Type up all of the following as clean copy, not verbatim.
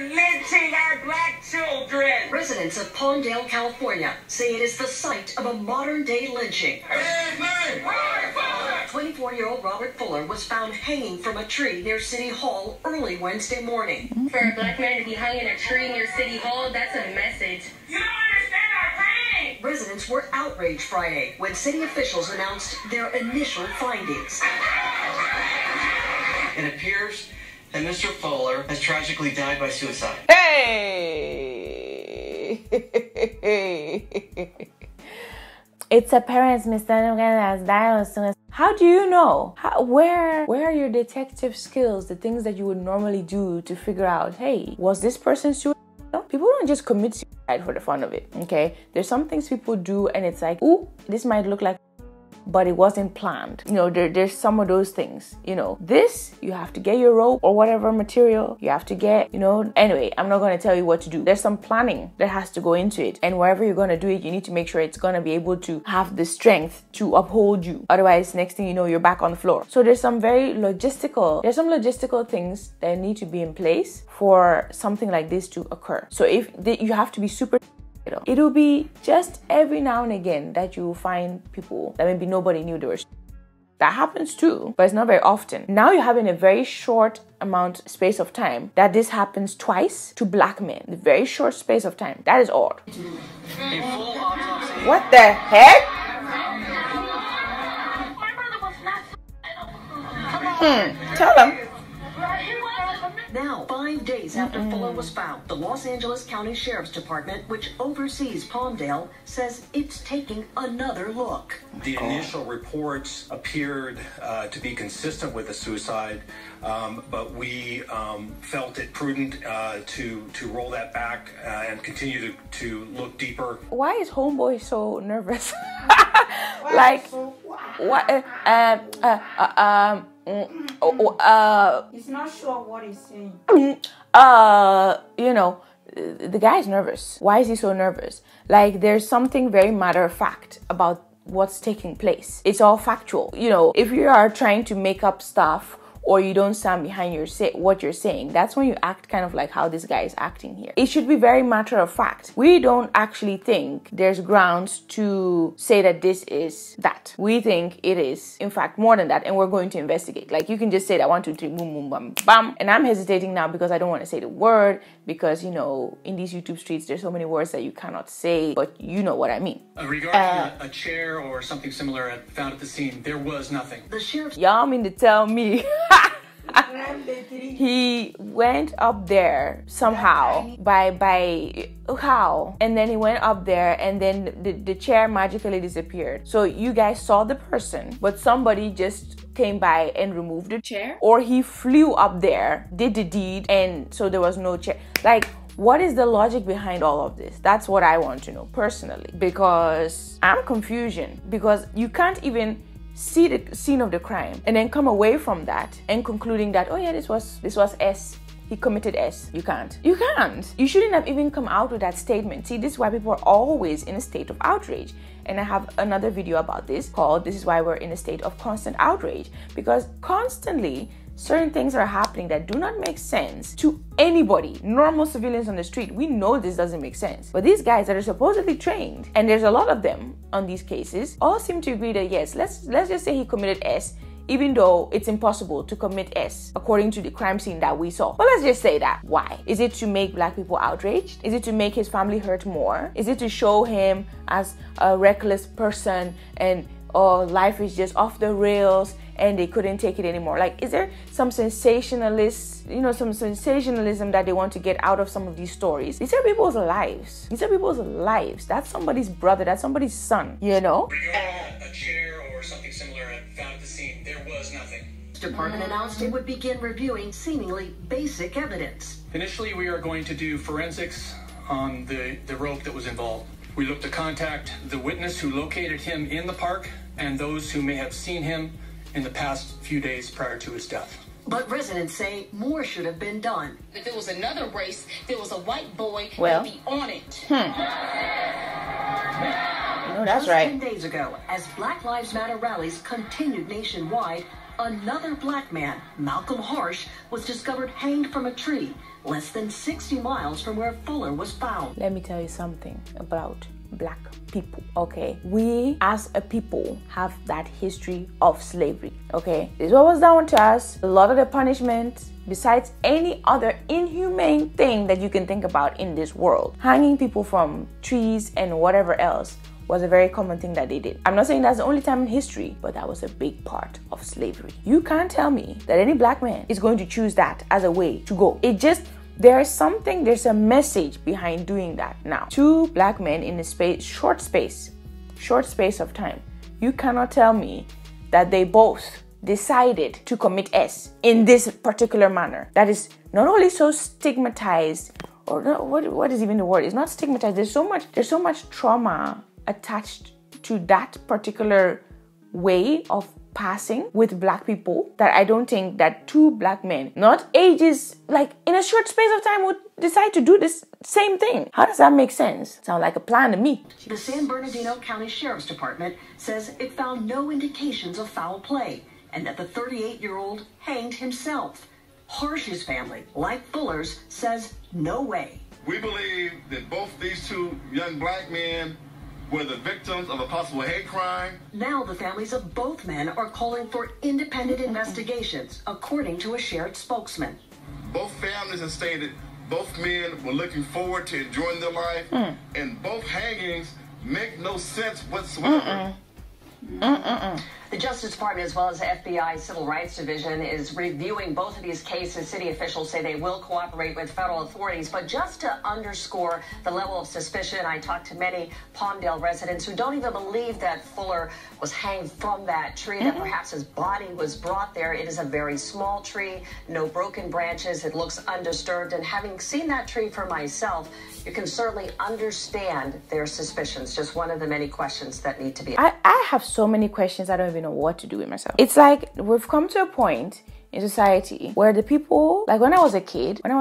and lynching our black children. Residents of Palmdale, California say it is the site of a modern-day lynching. His name, Robert Fuller! 24-year-old Robert Fuller was found hanging from a tree near City Hall early Wednesday morning. For a black man to be hung in a tree near City Hall, that's a message. You don't understand our pain! Residents were outraged Friday when city officials announced their initial findings. It appears that Mr. Fuller has tragically died by suicide. Hey! It's apparent Mr. Nguyen has died on suicide. How do you know? Where are your detective skills, the things that you would normally do to figure out, hey, was this person suicidal? No, people don't just commit suicide for the fun of it, okay? There's some things people do and it's like, ooh, this might look like, but it wasn't planned. You know, there's some of those things, you know. This, you have to get your rope or whatever material. You have to get, you know, anyway, I'm not going to tell you what to do. There's some planning that has to go into it. And wherever you're going to do it, you need to make sure it's going to be able to have the strength to uphold you. Otherwise, next thing you know, you're back on the floor. So there's some logistical things that need to be in place for something like this to occur. So you have to be super... It'll be just every now and again that you will find people that maybe nobody knew they were. That happens too, but it's not very often. Now you have in a very short space of time that this happens twice to black men. In a very short space of time. That is odd. What the heck? My brother was not f***ing. Tell them. Now, 5 days after Fuller was found, the Los Angeles County Sheriff's Department, which oversees Palmdale, says it's taking another look. The initial reports appeared to be consistent with a suicide, but we felt it prudent to roll that back and continue to look deeper. Why is homeboy so nervous? Like, what? He's not sure what he's saying. You know, the guy's nervous. Why is he so nervous? Like, there's something very matter of fact about what's taking place. It's all factual. You know, if you are trying to make up stuff or you don't stand behind what you're saying, that's when you act kind of like how this guy is acting here. It should be very matter of fact. We don't actually think there's grounds to say that this is that. We think it is, in fact, more than that, and we're going to investigate. Like, you can just say that 1, 2, 3, boom, boom, bam, bam. And I'm hesitating now because I don't want to say the word because, you know, in these YouTube streets, there's so many words that you cannot say, but you know what I mean. Regarding a chair or something similar found at the scene, there was nothing. The sheriff... Y'all mean to tell me... He went up there somehow by how, and then he went up there and then the chair magically disappeared. So you guys saw the person, but somebody just came by and removed the chair, or he flew up there, did the deed, and so there was no chair. Like, what is the logic behind all of this? That's what I want to know personally, because I'm confusion, because you can't even see the scene of the crime and then come away from that and concluding that, oh yeah, this was S, he committed S. You can't. You shouldn't have even come out with that statement. See, this is why people are always in a state of outrage. And I have another video about this called "This is why we're in a state of constant outrage," because constantly certain things are happening that do not make sense to anybody. Normal civilians on the street, we know this doesn't make sense. But these guys that are supposedly trained, and there's a lot of them on these cases, all seem to agree that yes, let's just say he committed S, even though it's impossible to commit S according to the crime scene that we saw. But let's just say that. Why? Is it to make black people outraged? Is it to make his family hurt more? Is it to show him as a reckless person and life is just off the rails and they couldn't take it anymore? Like, is there some sensationalism that they want to get out of some of these stories? These are people's lives. These are people's lives. That's somebody's brother. That's somebody's son, you know? A chair or something similar found at the scene. There was nothing. Department announced it would begin reviewing seemingly basic evidence. Initially, we are going to do forensics on the rope that was involved. We look to contact the witness who located him in the park and those who may have seen him in the past few days prior to his death. But residents say more should have been done. If it was another race, there was a white boy, well, he'd be on it. No, that's right. 10 days ago, as Black Lives Matter rallies continued nationwide, another black man, Malcolm Harsh, was discovered hanged from a tree less than 60 miles from where Fuller was found. Let me tell you something about Black people, okay? We as a people have that history of slavery, okay? This was down to us. A lot of the punishment, besides any other inhumane thing that you can think about in this world, hanging people from trees and whatever else was a very common thing that they did. I'm not saying that's the only time in history, but that was a big part of slavery. You can't tell me that any Black man is going to choose that as a way to go. It just, there's a message behind doing that now. Two Black men in a short space of time. You cannot tell me that they both decided to commit S in this particular manner. That is not only so stigmatized, or not, what is even the word? It's not stigmatized. There's so much trauma attached to that particular way of passing with Black people that I don't think that two Black men, not ages, like in a short space of time, would decide to do this same thing. How does that make sense? Sound like a plan to me. The San Bernardino County Sheriff's Department says it found no indications of foul play and that the 38-year-old hanged himself. Harsh's family, like Fuller's, says no way. We believe that both these two young Black men were the victims of a possible hate crime. Now the families of both men are calling for independent investigations, according to a shared spokesman. Both families have stated both men were looking forward to enjoying their life, and both hangings make no sense whatsoever. The Justice Department, as well as the FBI Civil Rights Division, is reviewing both of these cases. City officials say they will cooperate with federal authorities. But just to underscore the level of suspicion, I talked to many Palmdale residents who don't even believe that Fuller was hanged from that tree, that perhaps his body was brought there. It is a very small tree, no broken branches. It looks undisturbed. And having seen that tree for myself, you can certainly understand their suspicions. Just one of the many questions that need to be asked. I have so many questions. I don't even know what to do with myself. It's like we've come to a point in society where the people, like when I was a kid, and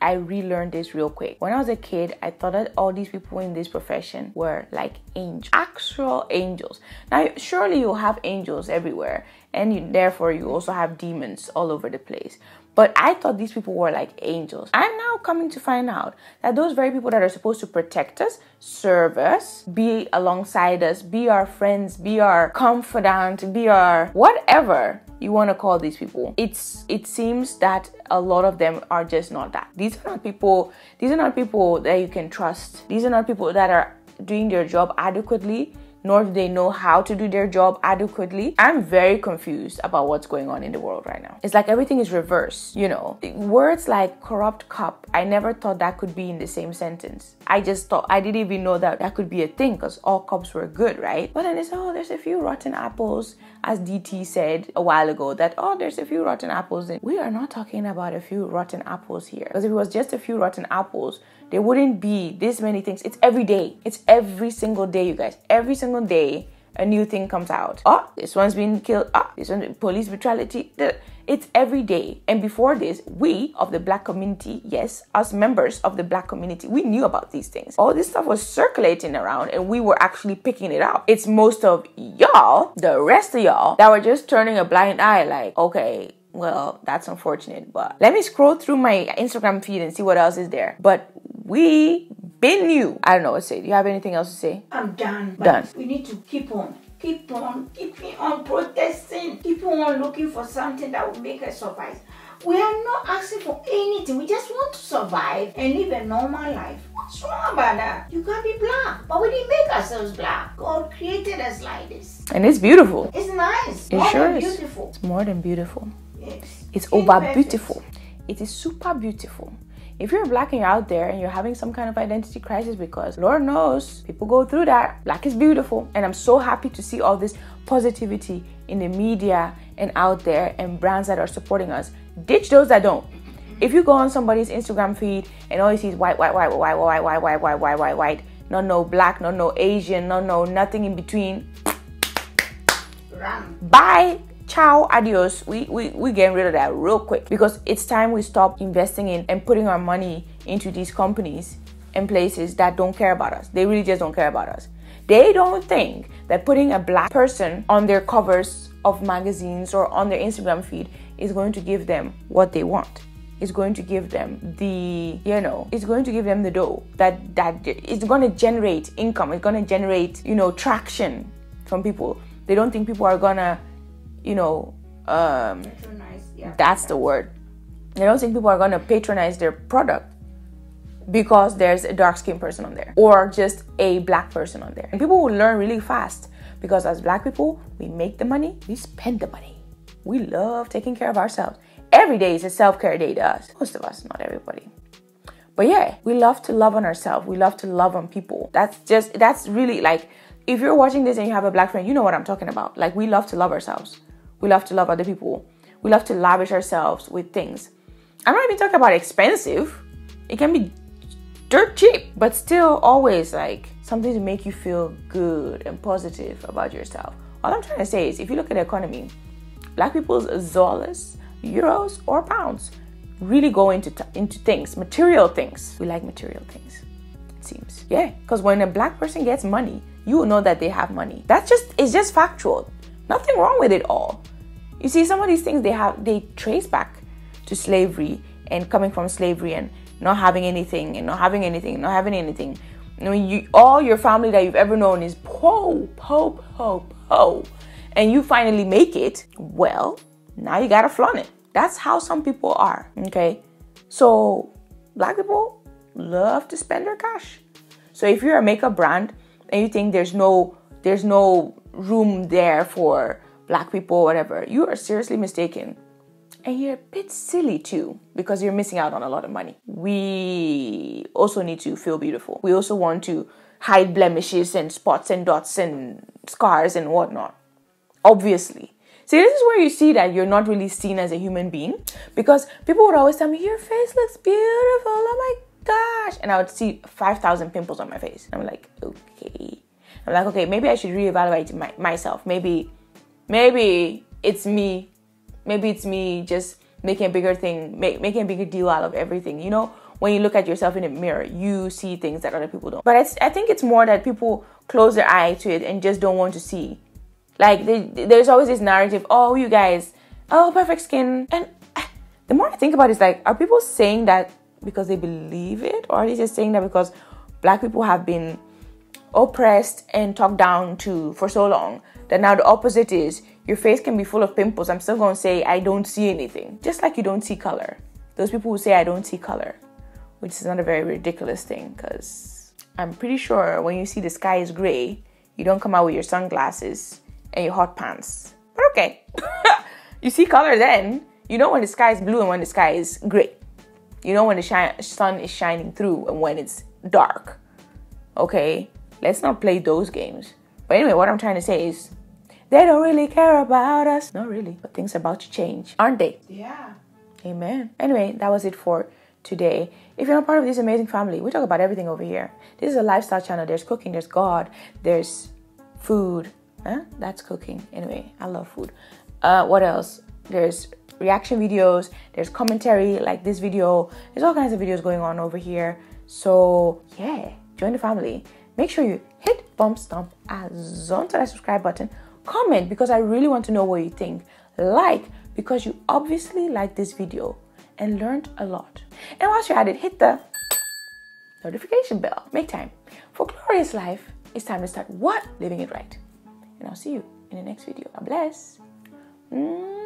I relearned this real quick. When I was a kid, I thought that all these people in this profession were like angels, actual angels. Now surely you'll have angels everywhere, and therefore you also have demons all over the place. But I thought these people were like angels. I'm now coming to find out that those very people that are supposed to protect us, serve us, be alongside us, be our friends, be our confidant, be our whatever you want to call these people, it seems that a lot of them are just not that. These are not people that you can trust. These are not people that are doing their job adequately, nor do they know how to do their job adequately. I'm very confused about what's going on in the world right now. It's like everything is reversed, you know. Words like corrupt cop, I never thought that could be in the same sentence. I didn't even know that that could be a thing, because all cops were good, right? But then it's, oh, there's a few rotten apples, as DT said a while ago, that, oh, there's a few rotten apples. And we are not talking about a few rotten apples here. Because if it was just a few rotten apples, there wouldn't be this many things. It's every day. It's every single day, you guys. Every single day a new thing comes out. Oh, this one's been killed. Oh, this one, police brutality. It's every day. And before this, we of the Black community, yes, us members of the Black community, we knew about these things. All this stuff was circulating around and we were actually picking it up. It's most of y'all, the rest of y'all, that were just turning a blind eye like, okay, well, that's unfortunate, but let me scroll through my Instagram feed and see what else is there. But we been new. I don't know what to say. Do you have anything else to say? I'm done. Done. We need to keep on protesting. Keep on looking for something that will make us survive. We are not asking for anything. We just want to survive and live a normal life. What's wrong about that? You can't be Black. But we didn't make ourselves Black. God created us like this. And it's beautiful. It's nice. It sure is. Beautiful. It's more than beautiful. Yes. It's over beautiful. It is super beautiful. If you're Black and you're out there and you're having some kind of identity crisis, because Lord knows people go through that, Black is beautiful. And I'm so happy to see all this positivity in the media and out there, and brands that are supporting us. Ditch those that don't. If you go on somebody's Instagram feed and all you see is white, no Black, no Asian, no nothing in between. Run. Bye. Ciao, adios. We getting rid of that real quick, because it's time we stop investing in and putting our money into these companies and places that don't care about us. They really just don't care about us. They don't think that putting a Black person on their covers of magazines or on their Instagram feed is going to give them what they want. is going to give them the, you know, it's going to give them the dough, that it's going to generate income, it's going to generate, you know, traction from people. They don't think people are gonna, you know, patronize. Yeah, that's the word. They don't think people are gonna patronize their product because there's a dark-skinned person on there or just a black person on there. And people will learn really fast because as black people, we make the money, we spend the money. We love taking care of ourselves. Every day is a self-care day to us. Most of us, not everybody. But yeah, we love to love on ourselves. We love to love on people. That's really like, if you're watching this and you have a black friend, you know what I'm talking about. Like, we love to love ourselves. We love to love other people. We love to lavish ourselves with things. I'm not even talking about expensive. It can be dirt cheap, but still always like something to make you feel good and positive about yourself. All I'm trying to say is, if you look at the economy, black people's dollars, euros, or pounds really go into things, material things. We like material things, it seems. Yeah, because when a black person gets money, you will know that they have money. That's just, it's just factual. Nothing wrong with it all. You see, some of these things they trace back to slavery and coming from slavery and not having anything and not having anything. I mean, all your family that you've ever known is po, and you finally make it. Well, now you gotta flaunt it. That's how some people are, okay? So black people love to spend their cash. So if you're a makeup brand and you think there's no room there for black people, whatever, you are seriously mistaken. And you're a bit silly too, because you're missing out on a lot of money. We also need to feel beautiful. We also want to hide blemishes and spots and dots and scars and whatnot, obviously. See, this is where you see that you're not really seen as a human being, because people would always tell me, your face looks beautiful, oh my gosh. And I would see 5,000 pimples on my face. I'm like, okay. I'm like, okay, maybe I should reevaluate myself. Maybe it's me. Maybe it's me just making a bigger thing, making a bigger deal out of everything. You know, when you look at yourself in a mirror, you see things that other people don't. But I think it's more that people close their eye to it and just don't want to see. Like, there's always this narrative, oh, you guys, oh, perfect skin. And the more I think about it, it's like, are people saying that because they believe it? Or are they just saying that because black people have been oppressed and talked down to for so long that now the opposite is, your face can be full of pimples, I'm still gonna say I don't see anything. Just like you don't see color. Those people who say I don't see color, which is not a very ridiculous thing, because I'm pretty sure when you see the sky is gray, you don't come out with your sunglasses and your hot pants. But okay, you see color then. You know when the sky is blue and when the sky is gray. You know when the sun is shining through and when it's dark. Okay, let's not play those games. But anyway, what I'm trying to say is, they don't really care about us. Not really, but things are about to change, aren't they? Yeah. Amen. Anyway, that was it for today. If you're not part of this amazing family, we talk about everything over here. This is a lifestyle channel. There's cooking, there's God, there's food. Huh? That's cooking. Anyway, I love food. What else? There's reaction videos, there's commentary like this video. There's all kinds of videos going on over here. So yeah, join the family. Make sure you hit bump stomp as on to that subscribe button. Comment, because I really want to know what you think. Like, because you obviously liked this video and learned a lot. And whilst you're at it, hit the notification bell. Make time for glorious life. It's time to start what? Living it right. And I'll see you in the next video. God bless.